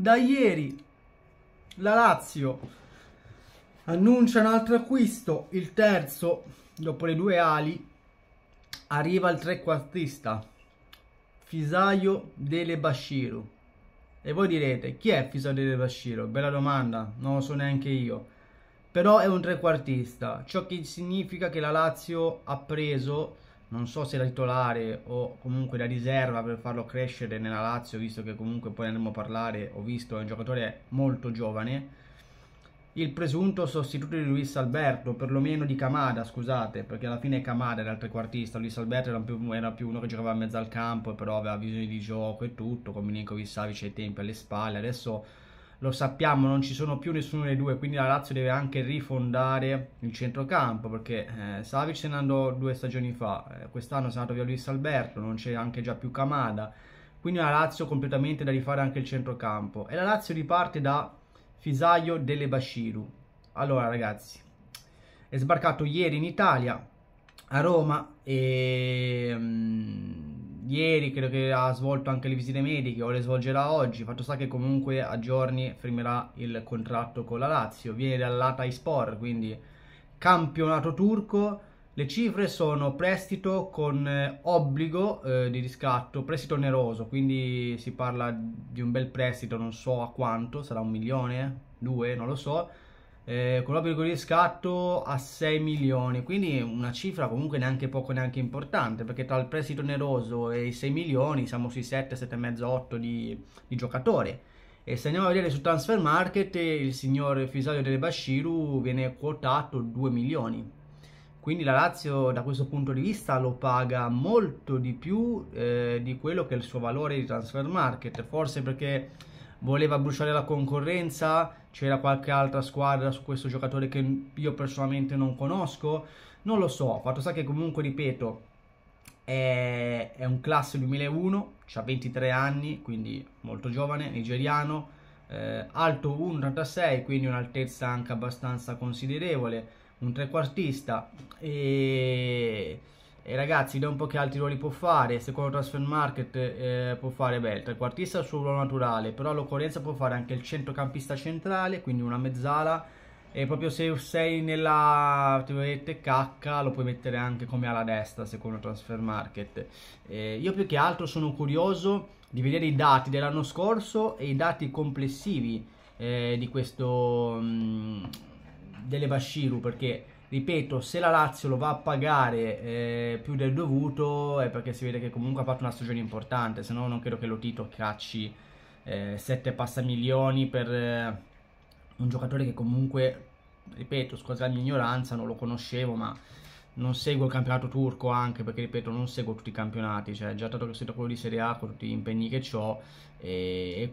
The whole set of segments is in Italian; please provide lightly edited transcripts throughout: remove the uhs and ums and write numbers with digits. Da ieri la Lazio annuncia un altro acquisto, il terzo dopo le due ali. Arriva il trequartista Fisayo Dele-Bashiru. E voi direte, chi è Fisayo Dele-Bashiru? Bella domanda, non lo so neanche io. Però è un trequartista, ciò che significa che la Lazio ha preso, non so se da titolare o comunque da riserva per farlo crescere nella Lazio, visto che comunque poi andremo a parlare, ho visto è un giocatore molto giovane, il presunto sostituto di Luis Alberto, perlomeno di Kamada, scusate, perché alla fine Kamada era il trequartista, Luis Alberto era più uno che giocava a mezzo al campo, però aveva visione di gioco e tutto, con Milinkovic-Savic ai tempi alle spalle, adesso lo sappiamo, non ci sono più nessuno dei due, quindi la Lazio deve anche rifondare il centrocampo, perché Savić se ne andò 2 stagioni fa, quest'anno se ne andò via Luis Alberto, non c'è anche già più Kamada, quindi la Lazio completamente da rifare anche il centrocampo, e la Lazio riparte da Fisayo Dele-Bashiru. Allora ragazzi, è sbarcato ieri in Italia a Roma e ieri credo che ha svolto anche le visite mediche o le svolgerà oggi, fatto sta che comunque a giorni firmerà il contratto con la Lazio, viene dall'Hatayspor, quindi campionato turco. Le cifre sono prestito con obbligo di riscatto, prestito oneroso, quindi si parla di un bel prestito, non so a quanto, sarà 1 milione, 2, non lo so, con obbligo di riscatto a 6 milioni, quindi una cifra comunque neanche poco neanche importante, perché tra il prestito oneroso e i 6 milioni siamo sui 7, 7,5, 8 di giocatore. E se andiamo a vedere su Transfer Market, il signor Fisayo Dele-Bashiru viene quotato 2 milioni. Quindi la Lazio da questo punto di vista lo paga molto di più di quello che è il suo valore di transfer market, forse perché voleva bruciare la concorrenza, c'era qualche altra squadra su questo giocatore che io personalmente non conosco, non lo so, fatto sta che comunque ripeto è un classe 2001, ha 23 anni, quindi molto giovane, nigeriano, alto 1,86, quindi un'altezza anche abbastanza considerevole. Un trequartista e ragazzi, da un po' che altri ruoli può fare, secondo Transfer Market può fare, beh, il trequartista è il suo ruolo naturale, però all'occorrenza può fare anche il centrocampista centrale, quindi una mezzala, e proprio se sei nella cacca lo puoi mettere anche come ala destra, secondo Transfer Market. Io più che altro sono curioso di vedere i dati dell'anno scorso e i dati complessivi di questo... Dele-Bashiru, perché ripeto, se la Lazio lo va a pagare più del dovuto è perché si vede che comunque ha fatto una stagione importante, se no non credo che Lotito cacci 7 passa milioni per un giocatore che comunque, ripeto, scusa la mia ignoranza, non lo conoscevo, ma non seguo il campionato turco, anche perché ripeto non seguo tutti i campionati, cioè già tanto che seguo quello di Serie A con tutti gli impegni che ho e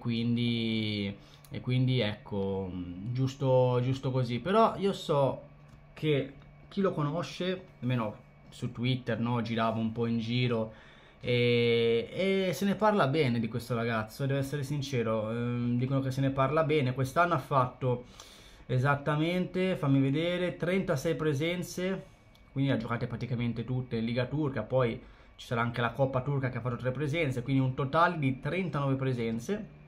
quindi ecco, giusto così, però io so che chi lo conosce, almeno su Twitter, no, giravo un po' in giro e se ne parla bene di questo ragazzo, devo essere sincero, dicono che se ne parla bene, quest'anno ha fatto esattamente, fammi vedere, 36 presenze, quindi ha giocato praticamente tutte in Liga Turca, poi ci sarà anche la Coppa Turca che ha fatto 3 presenze, quindi un totale di 39 presenze,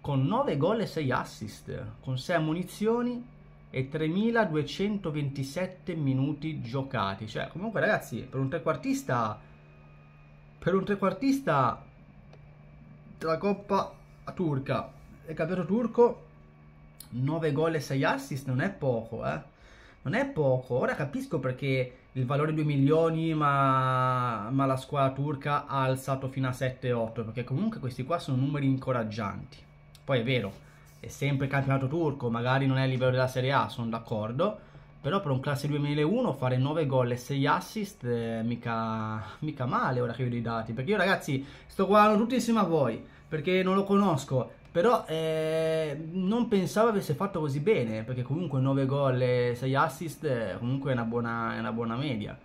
con 9 gol e 6 assist, con 6 ammonizioni e 3.227 minuti giocati. Cioè, comunque ragazzi, per un trequartista della Coppa Turca e campionato turco, 9 gol e 6 assist non è poco, eh? Non è poco, ora capisco perché il valore 2 milioni, ma la squadra turca ha alzato fino a 7-8, perché comunque questi qua sono numeri incoraggianti. Poi è vero, è sempre il campionato turco, magari non è a livello della Serie A, sono d'accordo, però per un classe 2001 fare 9 gol e 6 assist mica male ora che vedo i dati, perché io ragazzi sto guardando tutti insieme a voi, perché non lo conosco. Però non pensavo avesse fatto così bene, perché comunque 9 gol e 6 assist comunque è una buona media.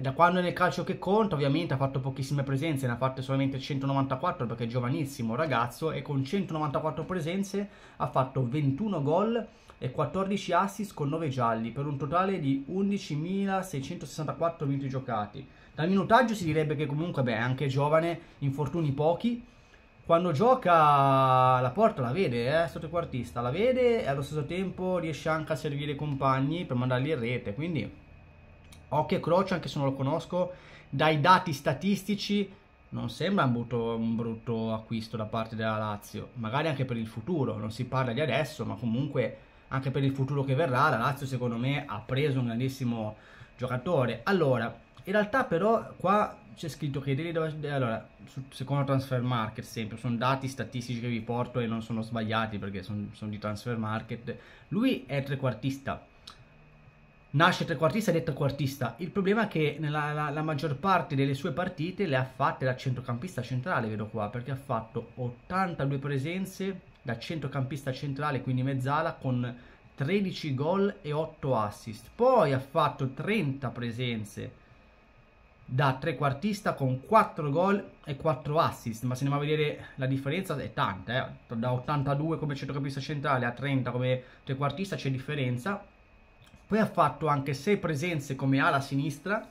Da quando è nel calcio che conta, ovviamente ha fatto pochissime presenze, ne ha fatte solamente 194 perché è giovanissimo ragazzo, e con 194 presenze ha fatto 21 gol e 14 assist con 9 gialli, per un totale di 11.664 minuti giocati. Dal minutaggio si direbbe che comunque, beh, è anche giovane, infortuni pochi, Quando gioca la porta la vede, sottoquartista, la vede e allo stesso tempo riesce anche a servire i compagni per mandarli in rete, quindi occhio e croce, anche se non lo conosco, dai dati statistici non sembra un brutto acquisto da parte della Lazio, magari anche per il futuro, non si parla di adesso, ma comunque anche per il futuro che verrà, la Lazio secondo me ha preso un grandissimo giocatore. Allora, in realtà però qua c'è scritto che allora, secondo Transfer Market, sempre sono dati statistici che vi porto e non sono sbagliati perché sono di Transfer Market. Lui è trequartista, nasce trequartista ed è trequartista. Il problema è che la maggior parte delle sue partite le ha fatte da centrocampista centrale, vedo qua, perché ha fatto 82 presenze da centrocampista centrale, quindi mezzala, con 13 gol e 8 assist. Poi ha fatto 30 presenze da trequartista con 4 gol e 4 assist, ma se andiamo a vedere la differenza è tanta, da 82 come centrocampista centrale a 30 come trequartista c'è differenza. Poi ha fatto anche 6 presenze come ala sinistra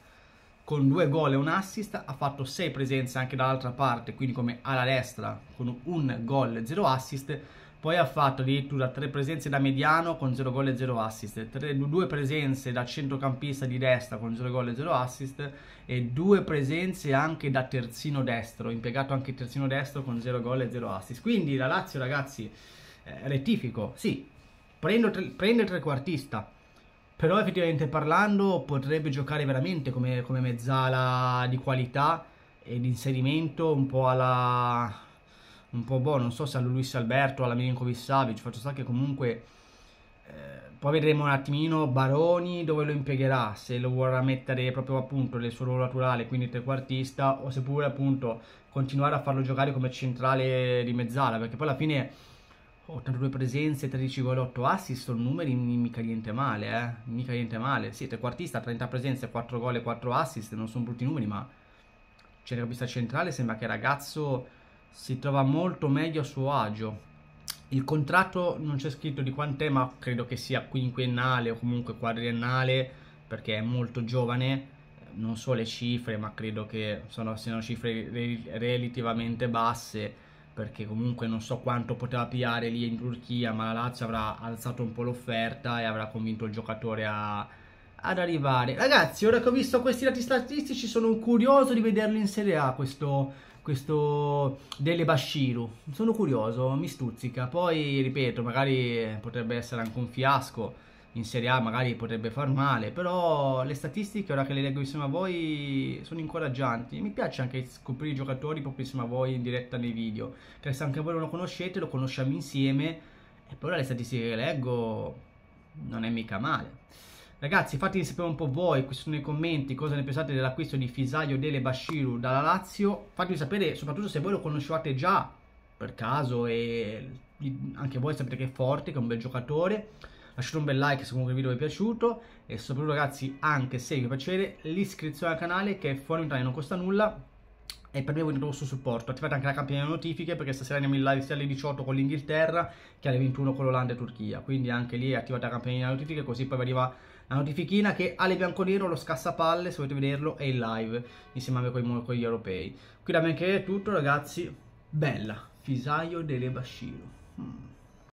con 2 gol e un assist, ha fatto 6 presenze anche dall'altra parte, quindi come ala destra con 1 gol e 0 assist. Poi ha fatto addirittura 3 presenze da mediano con 0 gol e 0 assist, 2 presenze da centrocampista di destra con 0 gol e 0 assist e 2 presenze anche da terzino destro, impiegato anche il terzino destro con 0 gol e 0 assist. Quindi la Lazio, ragazzi, rettifico, sì, prende il trequartista, però effettivamente parlando potrebbe giocare veramente come mezzala di qualità e di inserimento un po' alla... boh, non so se a Luis Alberto, alla Milinkovic-Savic, faccio sa che comunque poi vedremo un attimino Baroni dove lo impiegherà, se lo vorrà mettere proprio appunto nel suo ruolo naturale, quindi trequartista, o seppure appunto continuare a farlo giocare come centrale di mezzala, perché poi alla fine 82 presenze, 13 gol, 8 assist sono numeri mica niente male, mica niente male. Sì, trequartista, 30 presenze, 4 gol e 4 assist, non sono brutti numeri, ma centrocampista centrale sembra che il ragazzo si trova molto meglio a suo agio. Il contratto non c'è scritto di quant'è, ma credo che sia quinquennale o comunque quadriennale, perché è molto giovane, non so le cifre, ma credo che siano cifre relativamente basse, perché comunque non so quanto poteva pigliare lì in Turchia, ma la Lazio avrà alzato un po' l'offerta e avrà convinto il giocatore ad arrivare. Ragazzi, ora che ho visto questi dati statistici sono curioso di vederlo in Serie A, questo Dele-Bashiru, sono curioso, mi stuzzica. Poi ripeto, magari potrebbe essere anche un fiasco in Serie A, magari potrebbe far male, però le statistiche ora che le leggo insieme a voi sono incoraggianti. Mi piace anche scoprire i giocatori proprio insieme a voi in diretta nei video, perché se anche voi non lo conoscete lo conosciamo insieme, e poi le statistiche che leggo non è mica male. Ragazzi, fatemi sapere un po' voi qui nei commenti cosa ne pensate dell'acquisto di Fisayo Dele-Bashiru dalla Lazio. Fatemi sapere soprattutto se voi lo conoscevate già per caso e anche voi sapete che è forte, che è un bel giocatore. Lasciate un bel like se comunque il video vi è piaciuto e soprattutto, ragazzi, anche se vi fa piacere, l'iscrizione al canale che è fondamentale, non costa nulla e per me avete il vostro supporto. Attivate anche la campanella delle notifiche perché stasera andiamo in live sia alle 18 con l'Inghilterra che alle 21 con l'Olanda e Turchia, quindi anche lì attivate la campanella delle notifiche così poi vi arriva la notifichina che Ale Bianconero, lo scassapalle, se volete vederlo, è in live insieme a me con gli europei. Qui da me che è tutto, ragazzi. Bella, Fisayo Dele-Bashiru.